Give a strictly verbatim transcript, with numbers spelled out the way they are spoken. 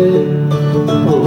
day.